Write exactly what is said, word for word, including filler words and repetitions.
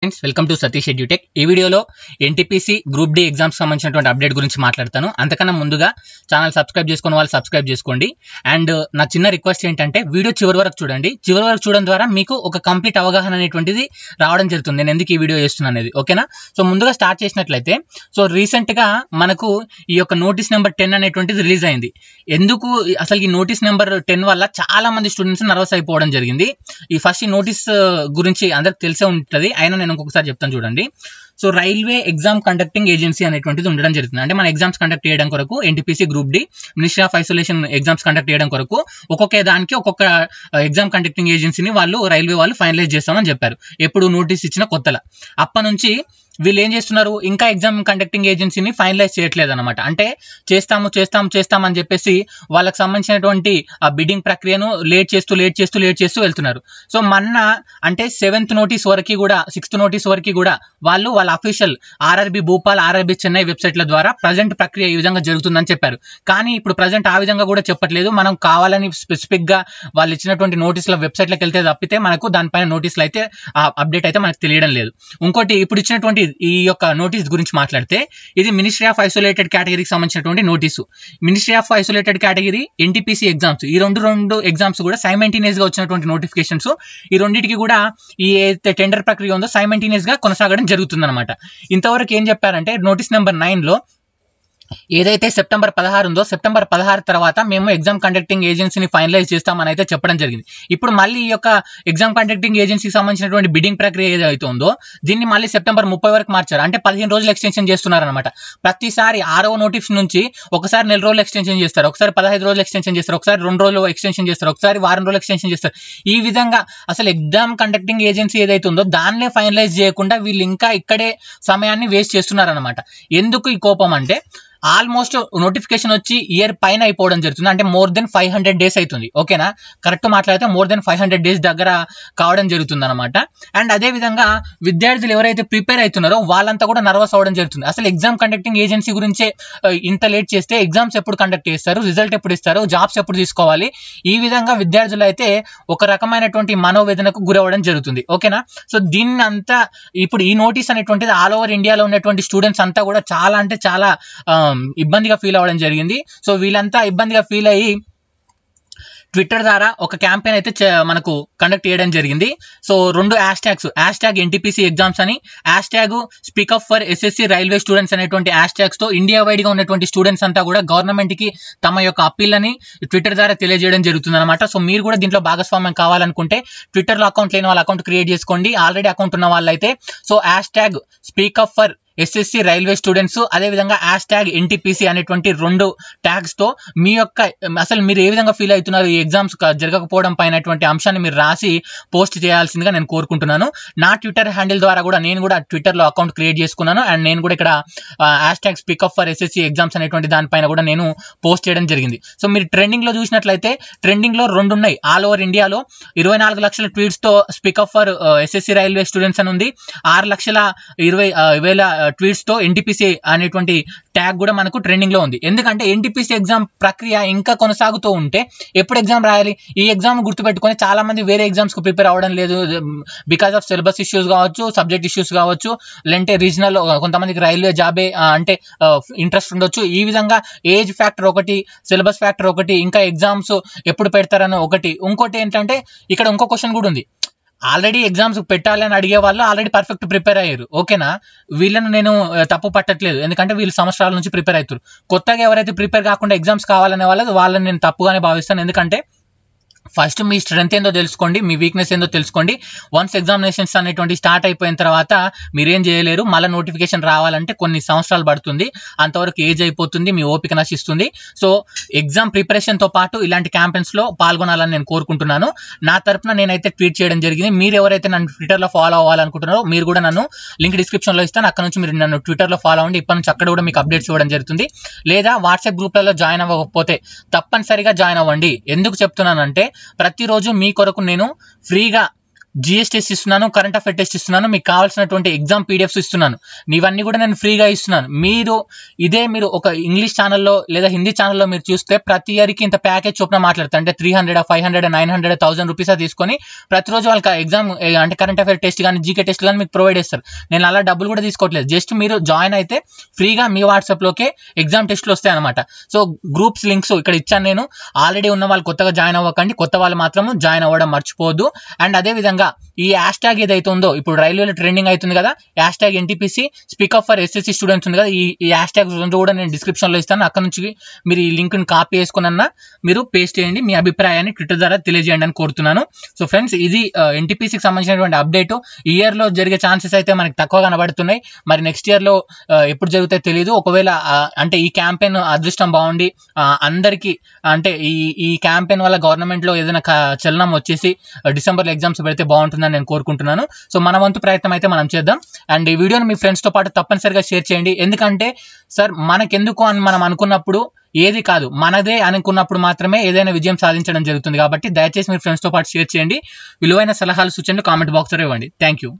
Friends welcome to Satish edutech ఈ వీడియోలో NTPC group D exams సంబంధించినటువంటి అప్డేట్ గురించి మాట్లాడతాను. అంతకన్నా ముందుగా ఛానల్ సబ్స్క్రైబ్ చేసుకున్న వాళ్ళు సబ్స్క్రైబ్ చేసుకోండి. అండ్ నా చిన్న రిక్వెస్ట్ ఏంటంటే వీడియో చివరి వరకు చూడండి. చివరి వరకు చూడడం ద్వారా మీకు ఒక కంప్లీట్ అవగాహన అనేటువంటిది రావడం జరుగుతుంది. నేను ఎందుకు ఈ వీడియో చేస్తున్నాను అనేది ఓకేనా. సో ముందుగా స్టార్ట్ చేసినట్లయితే సో రీసెంట్గా మనకు ఈ యొక్క నోటీస్ నెంబర్ టెన్ అనేటువంటిది రిలీజ్ అయింది. ఎందుకు అసలు ఈ నోటీస్ నెంబర్ టెన్ వల్ల చాలా మంది స్టూడెంట్స్ నర్వస్ అయిపోవడం జరిగింది. ఈ ఫస్ట్ ఈ నోటీస్ గురించి అందరికి తెలిసే ఉంటుంది, అయినా ఇంకొకసారి చెప్తాను చూడండి. So railway exam conducting agency అనేటువంటిది ఉండడం జరుగుతుంది. అంటే మన ఎగ్జామ్స్ కండక్ట్ చేయడం కొరకు NTPC group D ministry of isolation exams conduct చేయడం కొరకు ఒక్కొక్క దానికి ఒక్కొక్క ఎగ్జామ్ కండక్టింగ్ ఏజెన్సీని వాళ్ళు రైల్వే వాళ్ళు ఫైనలైజ్ చేస్తామని చెప్పారు. ఎప్పుడు నోటీస్ ఇచ్చిన కొత్తలా అప్పటి నుంచి వీళ్ళు ఏం చేస్తున్నారు, ఇంకా ఎగ్జామ్ కండక్టింగ్ ఏజెన్సీని ఫైనలైజ్ చేయట్లేదు అనమాట. అంటే చేస్తాము చేస్తాము చేస్తాము అని చెప్పేసి వాళ్ళకి సంబంధించినటువంటి ఆ బిడ్డింగ్ ప్రక్రియను లేట్ చేస్తూ లేట్ చేస్తూ లేట్ చేస్తూ వెళ్తున్నారు. సో మొన్న అంటే సెవెంత్ నోటీస్ వరకు కూడా సిక్స్త్ నోటీస్ వరకు కూడా వాళ్ళు వాళ్ళ official RRB Bhopal RRB Chennai వెబ్సైట్ల ద్వారా ప్రజెంట్ ప్రక్రియ ఈ విధంగా జరుగుతుందని చెప్పారు. కానీ ఇప్పుడు ప్రజెంట్ ఆ విధంగా కూడా చెప్పట్లేదు. మనం కావాలని స్పెసిఫిక్గా వాళ్ళు ఇచ్చినటువంటి నోటీసుల వెబ్సైట్లకు వెళ్తే తప్పితే మనకు దానిపైన నోటీసులు అయితే అప్డేట్ అయితే మనకు తెలియడం లేదు. ఇంకోటి ఇప్పుడు ఇచ్చినటువంటి ఈ యొక్క నోటీస్ గురించి మాట్లాడితే ఇది మినిస్ట్రీ ఆఫ్ ఐసోలేటెడ్ కేటగిరీకి సంబంధించినటువంటి notice. Ministry of isolated category NTPC exams ఈ రెండు రెండు ఎగ్జామ్స్ కూడా సైమెంటీనియస్ గా వచ్చినటువంటి నోటిఫికేషన్స్. ఈ రెండింటికి కూడా ఈ ఏదైతే టెండర్ ప్రక్రియ ఉందో సైమెంటీనియస్ గా కొనసాగడం జరుగుతుందన్నమాట. ఇంతవరకు ఏం చెప్పారంటే నోటీస్ నెంబర్ నైన్ లో ఏదైతే సెప్టెంబర్ పదహారు ఉందో సెప్టెంబర్ పదహారు తర్వాత మేము ఎగ్జామ్ కండక్టింగ్ ఏజెన్సీని ఫైనలైజ్ చేస్తామని అయితే చెప్పడం జరిగింది. ఇప్పుడు మళ్ళీ ఈ యొక్క ఎగ్జామ్ కండక్టింగ్ ఏజెన్సీకి సంబంధించినటువంటి బిడ్డింగ్ ప్రక్రియ ఏదైతే ఉందో దీన్ని మళ్ళీ సెప్టెంబర్ ముప్పై వరకు మార్చారు. అంటే పదిహేను రోజులు ఎక్స్టెన్షన్ చేస్తున్నారనమాట. ప్రతిసారి ఆరవ నోటీస్ నుంచి ఒకసారి నెల రోజులు ఎక్స్టెన్షన్ చేస్తారు, ఒకసారి పదహైదు రోజులు ఎక్స్టెన్షన్ చేస్తారు, ఒకసారి రెండు రోజులు ఎక్స్టెన్షన్ చేస్తారు, ఒకసారి వారం రోజులు ఎక్స్టెన్షన్ చేస్తారు. ఈ విధంగా అసలు ఎగ్జామ్ కండక్టింగ్ ఏజెన్సీ ఏదైతే ఉందో దాన్నే ఫైనలైజ్ చేయకుండా వీళ్ళు ఇంకా ఇక్కడే సమయాన్ని వేస్ట్ చేస్తున్నారనమాట. ఎందుకు ఈ కోపం అంటే ఆల్మోస్ట్ నోటిఫికేషన్ వచ్చి ఇయర్ పైన అయిపోవడం జరుగుతుంది. అంటే more than five hundred days అవుతుంది ఓకేనా. కరెక్ట్ మాట్లాడితే more than five hundred days దగ్గర కావడం జరుగుతుంది అనమాట. అండ్ అదేవిధంగా విద్యార్థులు ఎవరైతే ప్రిపేర్ అవుతున్నారో వాళ్ళంతా కూడా నర్వస్ అవ్వడం జరుగుతుంది. అసలు ఎగ్జామ్ కండక్టింగ్ ఏజెన్సీ గురించే ఇంత లేట్ చేస్తే ఎగ్జామ్స్ ఎప్పుడు కండక్ట్ చేస్తారు, రిజల్ట్ ఎప్పుడు ఇస్తారు, జాబ్స్ ఎప్పుడు తీసుకోవాలి, ఈ విధంగా విద్యార్థులు అయితే ఒక రకమైనటువంటి మనోవేదనకు గురవ్వడం జరుగుతుంది ఓకేనా. సో దీన్ని అంతా ఇప్పుడు ఈ నోటీస్ అనేటువంటిది ఆల్ ఓవర్ ఇండియాలో ఉన్నటువంటి స్టూడెంట్స్ అంతా కూడా చాలా అంటే చాలా ఇబ్బందిగా ఫీల్ అవ్వడం జరిగింది. సో వీళ్ళంతా ఇబ్బందిగా ఫీల్ అయ్యి ట్విట్టర్ ద్వారా ఒక క్యాంపెయిన్ అయితే మనకు కండక్ట్ చేయడం జరిగింది. సో రెండు hash tags hash tag NTPC exams అని hash tag speak up for SSC railway students అనేటువంటి హ్యాష్ ట్యాగ్స్ తో ఇండియా వైడ్ గా ఉన్నటువంటి స్టూడెంట్స్ అంతా కూడా గవర్నమెంట్ కి తమ యొక్క అప్పీల్ అని ట్విట్టర్ ద్వారా తెలియజేయడం జరుగుతుంది అనమాట. సో మీరు కూడా దీంట్లో భాగస్వామ్యం కావాలనుకుంటే ట్విట్టర్ లో అకౌంట్ లేని వాళ్ళ అకౌంట్ క్రియేట్ చేసుకోండి. ఆల్రెడీ అకౌంట్ ఉన్న వాళ్ళైతే so hash tag speak up for SSC railway students అదేవిధంగా హ్యాష్ ట్యాగ్ ఎన్టీపీసీ అనేటువంటి రెండు ట్యాగ్స్ తో మీ యొక్క అసలు మీరు ఏ విధంగా ఫీల్ అవుతున్నారు ఈ ఎగ్జామ్స్ జరగకపోవడం పైనటువంటి అంశాన్ని మీరు రాసి పోస్ట్ చేయాల్సిందిగా నేను కోరుకుంటున్నాను. నా ట్విట్టర్ హ్యాండిల్ ద్వారా కూడా నేను కూడా ట్విట్టర్లో అకౌంట్ క్రియేట్ చేసుకున్నాను. అండ్ నేను కూడా ఇక్కడ hash tag speak up for SSC exams అనేటువంటి దానిపైన కూడా నేను పోస్ట్ చేయడం జరిగింది. సో మీరు ట్రెండింగ్లో చూసినట్లయితే ట్రెండింగ్లో రెండు ఉన్నాయి ఆల్ ఓవర్ ఇండియాలో. ఇరవై నాలుగు లక్షల ట్వీట్స్తో speak up for SSC railway students అని ఉంది. ఆరు లక్షల ఇరవై వేల ట్వీట్స్ తో ఎన్టీపీసీ అనేటువంటి ట్యాగ్ కూడా మనకు ట్రెండింగ్ లో ఉంది. ఎందుకంటే ఎన్టీపీసీ ఎగ్జామ్ ప్రక్రియ ఇంకా కొనసాగుతూ ఉంటే ఎప్పుడు ఎగ్జామ్ రాయాలి. ఈ ఎగ్జామ్ గుర్తుపెట్టుకుని చాలా మంది వేరే ఎగ్జామ్స్ కు ప్రిపేర్ అవ్వడం లేదు. బికాస్ ఆఫ్ సిలబస్ ఇష్యూస్ కావచ్చు, సబ్జెక్ట్ ఇష్యూస్ కావచ్చు, లేదంటే రీజనల్ కొంతమందికి రైల్వే జాబే అంటే ఇంట్రెస్ట్ ఉండొచ్చు. ఈ విధంగా ఏజ్ ఫ్యాక్టర్ ఒకటి, సిలబస్ ఫ్యాక్టర్ ఒకటి, ఇంకా ఎగ్జామ్స్ ఎప్పుడు పెడతారని ఒకటి, ఇంకోటి ఏంటంటే ఇక్కడ ఇంకో క్వశ్చన్ కూడా ఉంది. ఆల్రెడీ ఎగ్జామ్స్ పెట్టాలి అని అడిగే వాళ్ళు ఆల్రెడీ పర్ఫెక్ట్ ప్రిపేర్ అయ్యారు ఓకేనా. వీళ్ళను నేను తప్పు పట్టట్లేదు, ఎందుకంటే వీళ్ళు సంవత్సరాల నుంచి ప్రిపేర్ అవుతారు. కొత్తగా ఎవరైతే ప్రిపేర్ కాకుండా ఎగ్జామ్స్ కావాలనే వాళ్ళు వాళ్ళని నేను తప్పుగానే భావిస్తాను. ఎందుకంటే ఫస్ట్ మీ స్ట్రెంత్ ఏందో తెలుసుకోండి, మీ వీక్నెస్ ఏందో తెలుసుకోండి. వన్స్ ఎగ్జామినేషన్స్ అనేటువంటి స్టార్ట్ అయిపోయిన తర్వాత మీరేం చేయలేరు. మళ్ళీ నోటిఫికేషన్ రావాలంటే కొన్ని సంవత్సరాలు పడుతుంది, అంతవరకు ఏజ్ అయిపోతుంది, మీ ఓపిక నశిస్తుంది. సో ఎగ్జామ్ ప్రిపరేషన్తో పాటు ఇలాంటి క్యాంపెయిన్స్లో పాల్గొనాలని నేను కోరుకుంటున్నాను. నా తరఫున నేనైతే ట్వీట్ చేయడం జరిగింది. మీరు ఎవరైతే నన్ను ట్విట్టర్లో ఫాలో అవ్వాలనుకుంటున్నారో మీరు కూడా నన్ను లింక్ డిస్క్రిప్షన్లో ఇస్తాను, అక్కడ నుంచి మీరు నన్ను ట్విట్టర్లో ఫాలో అవ్వండి. ఇప్పటి నుంచి అక్కడ కూడా మీకు అప్డేట్స్ ఇవ్వడం జరుగుతుంది. లేదా వాట్సాప్ గ్రూప్లలో జాయిన్ అవ్వకపోతే తప్పనిసరిగా జాయిన్ అవ్వండి. ఎందుకు చెప్తున్నానంటే ప్రతిరోజు మీ కొరకు నేను ఫ్రీగా జీఎస్ టెస్ట్ ఇస్తున్నాను, కరెంట్ అఫైర్ టెస్ట్ ఇస్తున్నాను, మీకు కావాల్సినటువంటి ఎగ్జామ్ పీడిఎఫ్స్ ఇస్తున్నాను. ఇవన్నీ కూడా నేను ఫ్రీగా ఇస్తున్నాను. మీరు ఇదే మీరు ఒక ఇంగ్లీష్ ఛానల్లో లేదా హిందీ ఛానల్లో మీరు చూస్తే ప్రతి ఇయర్కి ఇంత ప్యాకేజ్ చొప్పున మాట్లాడుతారు. అంటే three hundred five hundred nine hundred thousand rupees తీసుకొని ప్రతిరోజు వాళ్ళకి ఎగ్జామ్ అంటే కరెంట్ అఫైర్ టెస్ట్ కానీ జీకే టెస్ట్ కానీ మీకు ప్రొవైడ్ చేస్తారు. నేను అలా డబ్బులు కూడా తీసుకోవట్లేదు. జస్ట్ మీరు జాయిన్ అయితే ఫ్రీగా మీ వాట్సాప్లోకే ఎగ్జామ్ టెస్ట్లు వస్తాయి అనమాట. సో గ్రూప్స్ లింక్స్ ఇక్కడ ఇచ్చాను నేను. ఆల్రెడీ ఉన్న వాళ్ళు కొత్తగా జాయిన్ అవ్వకండి, కొత్త వాళ్ళు మాత్రం జాయిన్ అవ్వడం మర్చిపోవద్దు. అండ్ అదేవిధంగా ఈ హ్యాష్ ట్యాగ్ ఏదైతే ఉందో ఇప్పుడు రైల్వేలో ట్రెండింగ్ అవుతుంది కదా, hash tag NTPC speak up for SSC students ఉంది కదా, ఈ హ్యాష్ ట్యాగ్ కూడా నేను డిస్క్రిప్షన్లో ఇస్తాను. అక్కడ నుంచి మీరు ఈ లింక్ని కాపీ చేసుకున్నా మీరు పేస్ట్ చేయండి, మీ అభిప్రాయాన్ని ట్విట్టర్ ద్వారా తెలియజేయండి అని కోరుతున్నాను. సో ఫ్రెండ్స్, ఇది ఎన్టీపీసీకి సంబంధించినటువంటి అప్డేట్. ఈ ఇయర్లో జరిగే ఛాన్సెస్ అయితే మనకు తక్కువ కనబడుతున్నాయి. మరి నెక్స్ట్ ఇయర్లో ఎప్పుడు జరుగుతాయో తెలియదు. ఒకవేళ అంటే ఈ క్యాంపెయిన్ అదృష్టం బాగుండి అందరికీ అంటే ఈ ఈ క్యాంపెయిన్ వల్ల గవర్నమెంట్లో ఏదైనా చలనం వచ్చేసి డిసెంబర్లో ఎగ్జామ్స్ పెడితే బాగుంటుందని నేను కోరుకుంటున్నాను. సో మన వంతు ప్రయత్నం అయితే మనం చేద్దాం. అండ్ ఈ వీడియోని మీ ఫ్రెండ్స్తో పాటు తప్పనిసరిగా షేర్ చేయండి. ఎందుకంటే సార్ మనకెందుకు అని మనం అనుకున్నప్పుడు ఏది కాదు, మనదే అనుకున్నప్పుడు మాత్రమే ఏదైనా విజయం సాధించడం జరుగుతుంది. కాబట్టి దయచేసి మీ ఫ్రెండ్స్తో పాటు షేర్ చేయండి. విలువైన సలహాలు సూచనలు కామెంట్ బాక్స్లో ఇవ్వండి. Thank you.